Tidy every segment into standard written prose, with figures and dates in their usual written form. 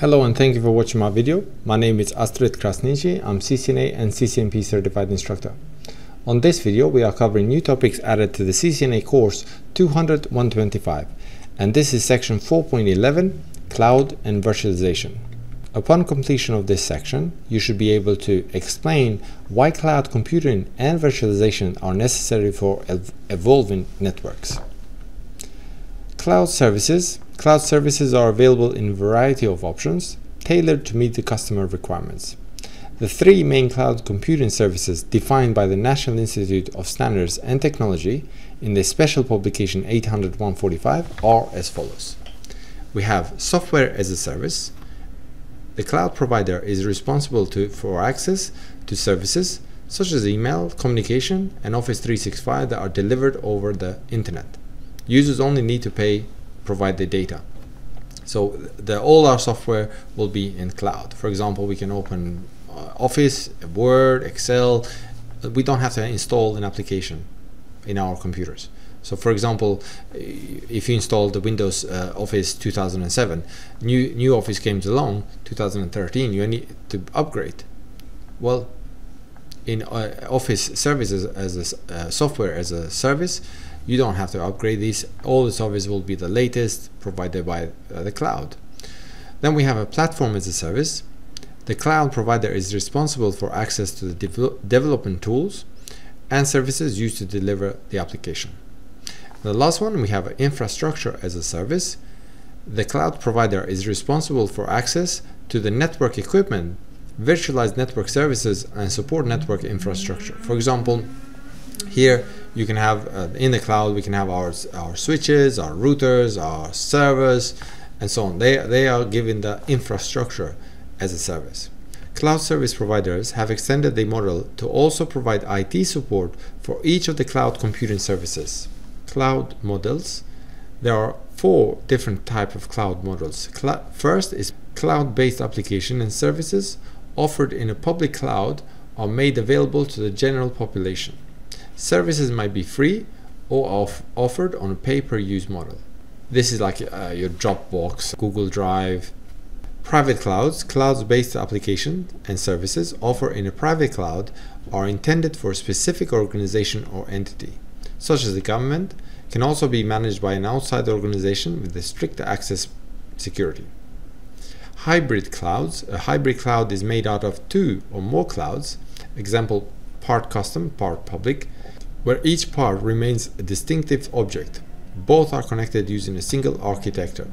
Hello and thank you for watching my video. My name is Astrit Krasniqi. I'm CCNA and CCNP certified instructor. On this video we are covering new topics added to the CCNA course 200-125, and this is section 4.11, Cloud and Virtualization. Upon completion of this section, you should be able to explain why cloud computing and virtualization are necessary for evolving networks. Cloud services. Cloud services are available in a variety of options tailored to meet the customer requirements. The three main cloud computing services defined by the National Institute of Standards and Technology in the Special Publication 800-145 are as follows. We have software as a service. The cloud provider is responsible for access to services such as email, communication, and Office 365 that are delivered over the internet. Users only need to provide the data. So all our software will be in cloud. For example, we can open Office, Word, Excel. We don't have to install an application in our computers. So for example, if you install the Windows Office 2007, new Office came along 2013, you need to upgrade. Well, in Office services as a software as a service, you don't have to upgrade these. All the service will be the latest provided by the cloud. Then we have a platform as a service. The cloud provider is responsible for access to the development tools and services used to deliver the application. The last one, we have infrastructure as a service. The cloud provider is responsible for access to the network equipment, virtualized network services, and support network infrastructure. For example, here you can have in the cloud we can have our switches, our routers, our servers, and so on. They are given the infrastructure as a service. Cloud service providers have extended the model to also provide IT support for each of the cloud computing services. Cloud models. There are four different types of cloud models. First is cloud-based application and services offered in a public cloud are made available to the general population. Services might be free or offered on a pay-per-use model. This is like your Dropbox, Google Drive. Private clouds. Cloud-based application and services offered in a private cloud are intended for a specific organization or entity, such as the government, can also be managed by an outside organization with a strict access security. Hybrid clouds. A hybrid cloud is made out of two or more clouds, example, part custom, part public, where each part remains a distinctive object. Both are connected using a single architecture.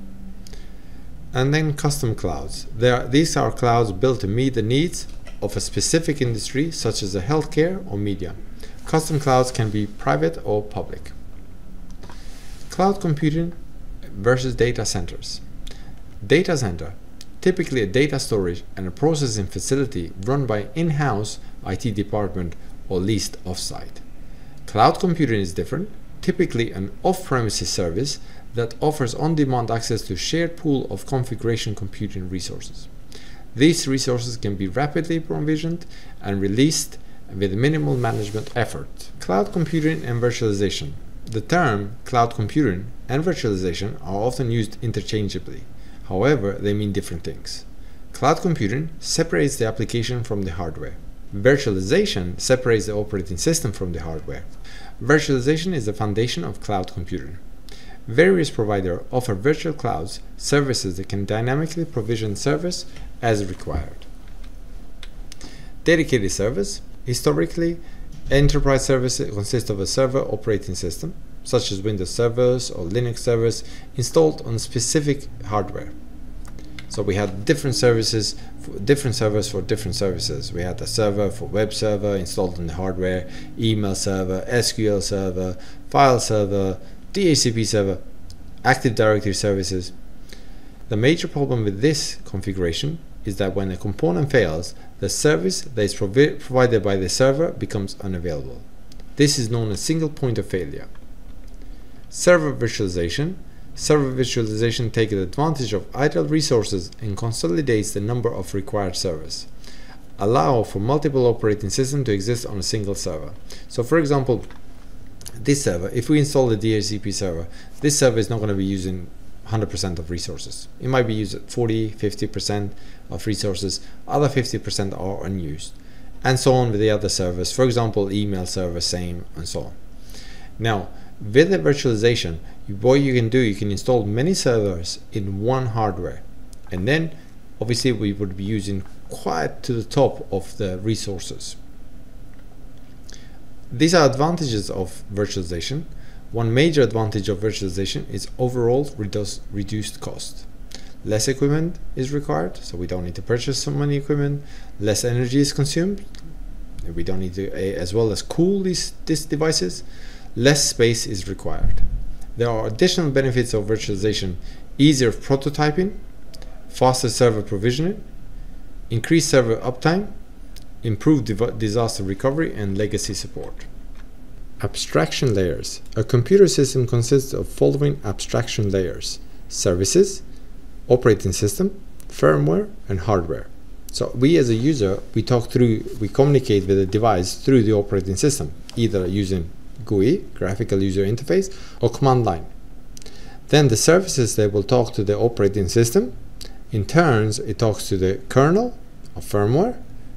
And then custom clouds. These are clouds built to meet the needs of a specific industry, such as the healthcare or media. Custom clouds can be private or public. Cloud computing versus data centers. Data center, typically a data storage and a processing facility run by in-house IT department or leased off-site. Cloud computing is different, typically an off-premises service that offers on-demand access to a shared pool of configuration computing resources. These resources can be rapidly provisioned and released with minimal management effort. Cloud computing and virtualization. The term cloud computing and virtualization are often used interchangeably. However, they mean different things. Cloud computing separates the application from the hardware. Virtualization separates the operating system from the hardware. Virtualization is the foundation of cloud computing. Various providers offer virtual clouds services that can dynamically provision service as required. Dedicated service. Historically, enterprise services consist of a server operating system, such as Windows servers or Linux servers, installed on specific hardware. So we had different servers for different services. We had a server for web server installed on the hardware, email server, SQL server, file server, DHCP server, Active Directory services. The major problem with this configuration is that when a component fails, the service that is provided by the server becomes unavailable. This is known as single point of failure. Server virtualization. Server virtualization takes advantage of idle resources and consolidates the number of required servers, allow for multiple operating systems to exist on a single server. So for example, this server, if we install the DHCP server, this server is not going to be using 100% of resources. It might be used 40-50% of resources, other 50% are unused, and so on with the other servers, for example email server, same, and so on. Now with the virtualization, what you can do, you can install many servers in one hardware, and then obviously we would be using quite to the top of the resources. These are advantages of virtualization. One major advantage of virtualization is overall reduced cost. Less equipment is required, so we don't need to purchase so many equipment. Less energy is consumed, we don't need to, as well as cool these devices. Less space is required. There are additional benefits of virtualization: easier prototyping, faster server provisioning, increased server uptime, improved disaster recovery, and legacy support. Abstraction layers. A computer system consists of following abstraction layers: services, operating system, firmware, and hardware. So we as a user, we communicate with the device through the operating system, either using GUI, graphical user interface, or command line. Then the services, they will talk to the operating system. In turns, it talks to the kernel or firmware,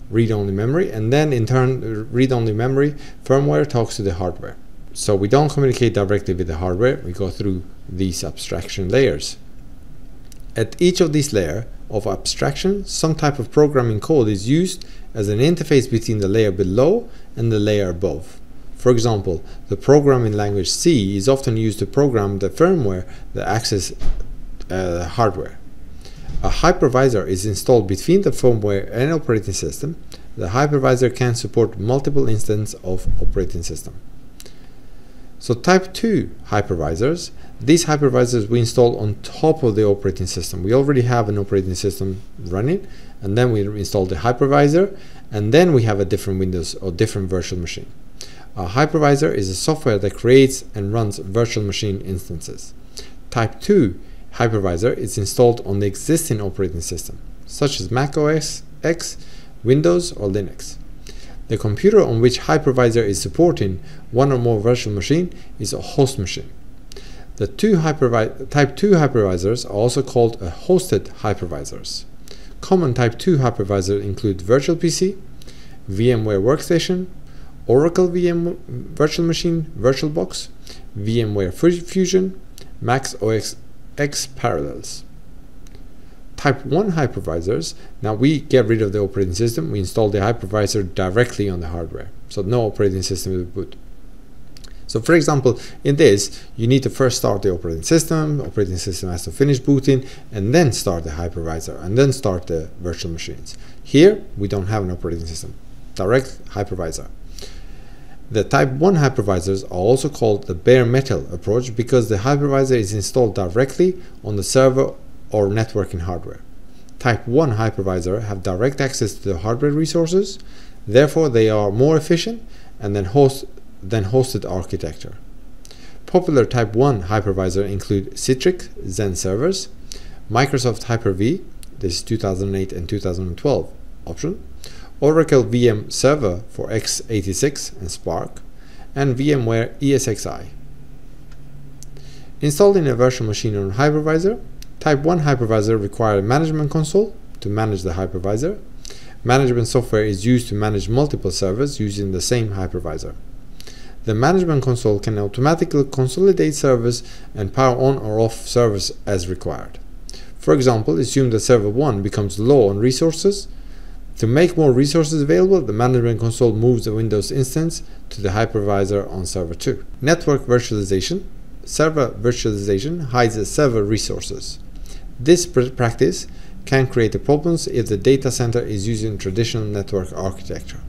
read-only memory, and then in turn read-only memory, firmware talks to the hardware. So we don't communicate directly with the hardware, we go through these abstraction layers. At each of these layers of abstraction, some type of programming code is used as an interface between the layer below and the layer above. For example, the programming language C is often used to program the firmware that accesses hardware. A hypervisor is installed between the firmware and operating system. The hypervisor can support multiple instances of operating system. So type 2 hypervisors, these hypervisors we install on top of the operating system. We already have an operating system running, and then we install the hypervisor, and then we have a different Windows or different virtual machine. A hypervisor is a software that creates and runs virtual machine instances. Type 2 hypervisor is installed on the existing operating system, such as Mac OS X, Windows, or Linux. The computer on which hypervisor is supporting one or more virtual machine is a host machine. The Type 2 hypervisors are also called hosted hypervisors. Common Type 2 hypervisors include VirtualPC, VMware Workstation, Oracle VM Virtual Machine, VirtualBox, VMware Fusion, Mac OS X Parallels. Type 1 hypervisors, now we get rid of the operating system, we install the hypervisor directly on the hardware, so no operating system will boot. So for example, in this, you need to first start the operating system has to finish booting, and then start the hypervisor, and then start the virtual machines. Here, we don't have an operating system, direct hypervisor. The Type 1 hypervisors are also called the bare metal approach because the hypervisor is installed directly on the server or networking hardware. Type 1 hypervisor have direct access to the hardware resources, therefore they are more efficient and than hosted architecture. Popular Type 1 hypervisor include Citrix Zen servers, Microsoft Hyper-V, this is 2008 and 2012 option, Oracle VM Server for x86 and Spark, and VMware ESXi. Installing a virtual machine on hypervisor. Type 1 hypervisor requires a management console to manage the hypervisor. Management software is used to manage multiple servers using the same hypervisor. The management console can automatically consolidate servers and power on or off servers as required. For example, assume that server 1 becomes low on resources. To make more resources available, the management console moves the Windows instance to the hypervisor on server 2. Network virtualization. Server virtualization hides the server resources. This practice can create problems if the data center is using traditional network architecture.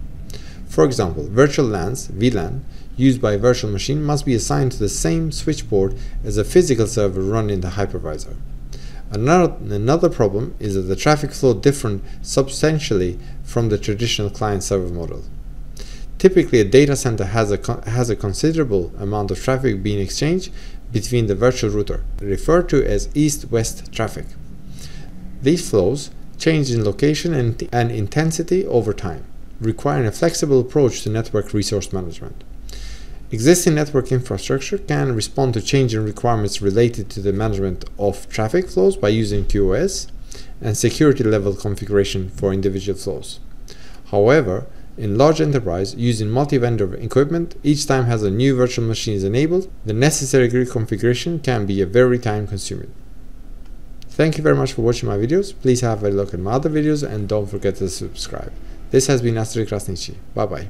For example, virtual LANs, VLAN, used by a virtual machine must be assigned to the same switchboard as a physical server run in the hypervisor. Another problem is that the traffic flow differs substantially from the traditional client-server model. Typically, a data center has a considerable amount of traffic being exchanged between the virtual router, referred to as east-west traffic. These flows change in location and intensity over time, requiring a flexible approach to network resource management. Existing network infrastructure can respond to changing requirements related to the management of traffic flows by using QoS and security level configuration for individual flows. However, in large enterprise, using multi-vendor equipment, each time has a new virtual machine is enabled, the necessary reconfiguration can be very time-consuming. Thank you very much for watching my videos. Please have a look at my other videos and don't forget to subscribe. This has been Astrit Krasniqi. Bye-bye.